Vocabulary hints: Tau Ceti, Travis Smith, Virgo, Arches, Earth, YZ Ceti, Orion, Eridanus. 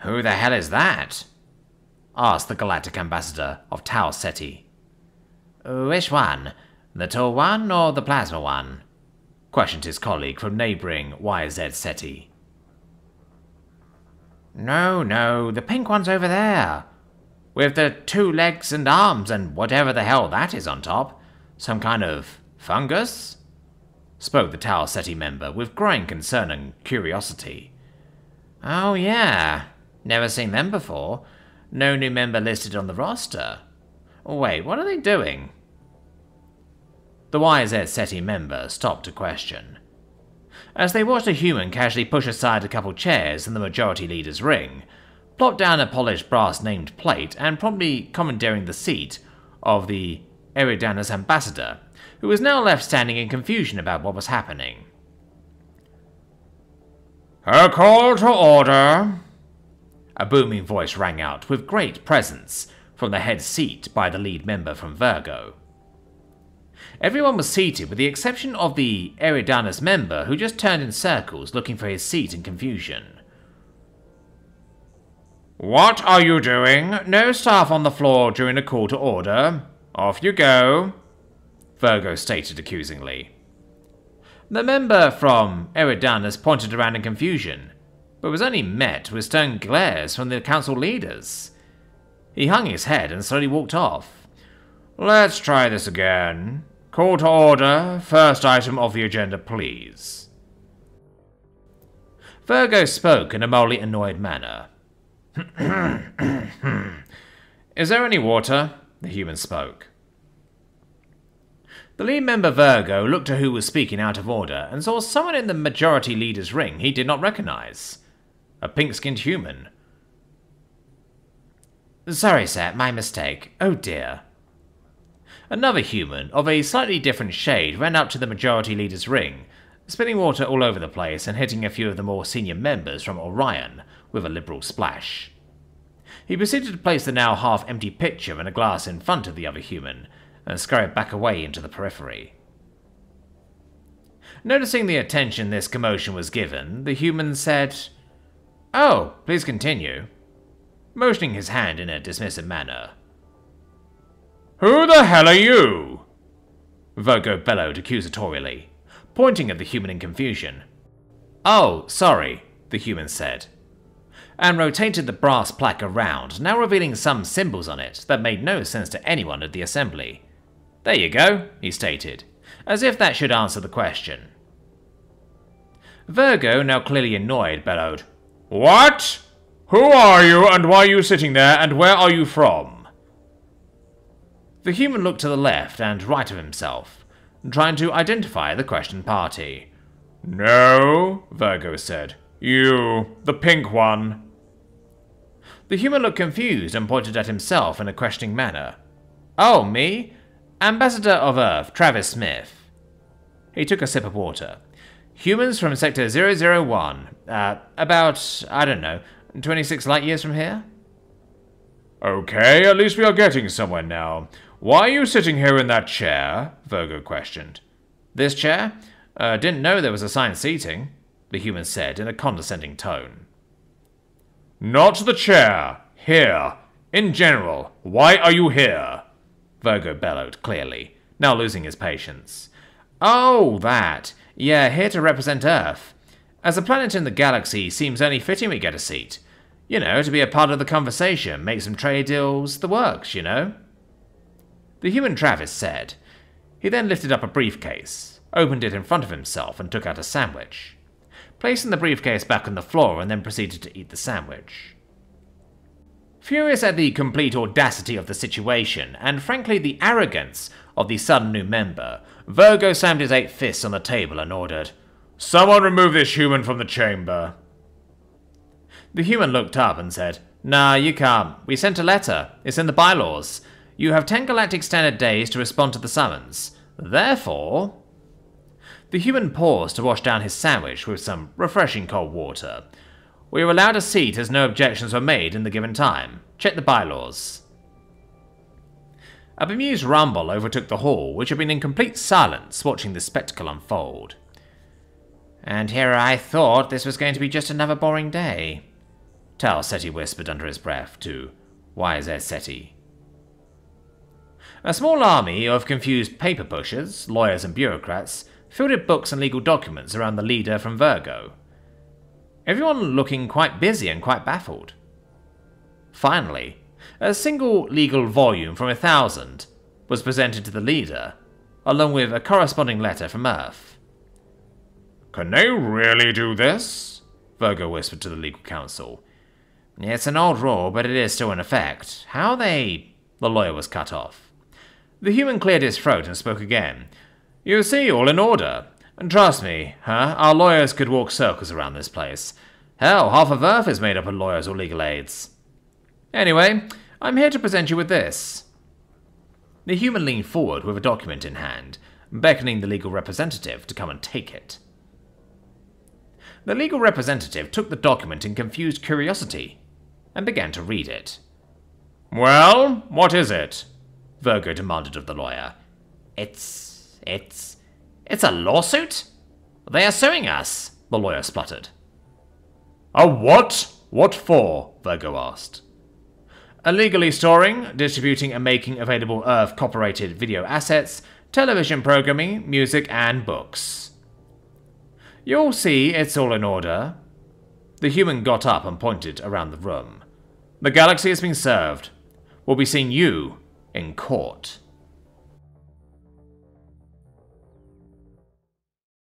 Who the hell is that? Asked the galactic ambassador of Tau Ceti. Which one? The tall one or the plasma one? Questioned his colleague from neighbouring YZ Ceti. No, the pink one's over there. With the two legs and arms and whatever the hell that is on top. Some kind of fungus? Spoke the Tau Ceti member with growing concern and curiosity. Oh yeah, never seen them before. No new member listed on the roster. Wait, what are they doing? The YZ Ceti member stopped to question. As they watched a human casually push aside a couple chairs in the majority leader's ring, plop down a polished brass named plate and promptly commandeering the seat of the Eridanus ambassador, who was now left standing in confusion about what was happening. A call to order! A booming voice rang out with great presence from the head seat by the lead member from Virgo. Everyone was seated with the exception of the Eridanus member who just turned in circles looking for his seat in confusion. What are you doing? No staff on the floor during a call to order. Off you go, Virgo stated accusingly. The member from Eridanus pointed around in confusion, but was only met with stern glares from the council leaders. He hung his head and slowly walked off. Let's try this again. Call to order. First item of the agenda, please. Virgo spoke in a mildly annoyed manner. Is there any water? The human spoke. The lead member Virgo looked at who was speaking out of order and saw someone in the majority leader's ring he did not recognize. A pink-skinned human. Sorry, sir, my mistake. Oh dear. Another human of a slightly different shade ran up to the majority leader's ring, spilling water all over the place and hitting a few of the more senior members from Orion with a liberal splash. He proceeded to place the now half-empty pitcher in a glass in front of the other human, and scurried back away into the periphery. Noticing the attention this commotion was given, the human said, Oh, please continue, motioning his hand in a dismissive manner. Who the hell are you? Virgo bellowed accusatorially, pointing at the human in confusion. Oh, sorry, the human said, and rotated the brass plaque around, now revealing some symbols on it that made no sense to anyone at the assembly. There you go, he stated, as if that should answer the question. Virgo, now clearly annoyed, bellowed, What? Who are you and why are you sitting there and where are you from? The human looked to the left and right of himself, trying to identify the question party. No, Virgo said. You, the pink one. The human looked confused and pointed at himself in a questioning manner. Oh, me? Ambassador of Earth, Travis Smith. He took a sip of water. Humans from Sector 001, about, I don't know, 26 light years from here? Okay, at least we are getting somewhere now. Why are you sitting here in that chair? Virgo questioned. This chair? Didn't know there was assigned seating, the human said in a condescending tone. Not the chair. Here. In general, why are you here? Virgo bellowed clearly, now losing his patience. Oh, that. Yeah, here to represent Earth. As a planet in the galaxy, seems only fitting we get a seat. You know, to be a part of the conversation, make some trade deals, the works, you know. The human Travis said. He then lifted up a briefcase, opened it in front of himself and took out a sandwich, placing the briefcase back on the floor and then proceeded to eat the sandwich. Furious at the complete audacity of the situation, and frankly the arrogance of the sudden new member, Virgo slammed his 8 fists on the table and ordered, Someone remove this human from the chamber. The human looked up and said, Nah, you can't. We sent a letter. It's in the bylaws. You have 10 galactic standard days to respond to the summons. Therefore... The human paused to wash down his sandwich with some refreshing cold water. We were allowed a seat as no objections were made in the given time. Check the bylaws. A bemused rumble overtook the hall, which had been in complete silence watching this spectacle unfold. And here I thought this was going to be just another boring day, Tau Ceti whispered under his breath to YZ Ceti. A small army of confused paper pushers, lawyers and bureaucrats fielded books and legal documents around the leader from Virgo. Everyone looking quite busy and quite baffled. Finally, a single legal volume from 1,000 was presented to the leader, along with a corresponding letter from Earth. "Can they really do this?" Virgo whispered to the legal counsel. "It's an old rule, but it is still in effect. How they..." The lawyer was cut off. The human cleared his throat and spoke again. "You see, all in order. And trust me, our lawyers could walk circles around this place. Hell, half of Earth is made up of lawyers or legal aids. Anyway, I'm here to present you with this." The human leaned forward with a document in hand, beckoning the legal representative to come and take it. The legal representative took the document in confused curiosity and began to read it. "Well, what is it?" Virgo demanded of the lawyer. It's a lawsuit? They are suing us," the lawyer spluttered. "A what? What for?" Virgo asked. "Illegally storing, distributing and making available Earth copyrighted video assets, television programming, music and books. You'll see it's all in order." The human got up and pointed around the room. "The galaxy has been served. We'll be seeing you in court."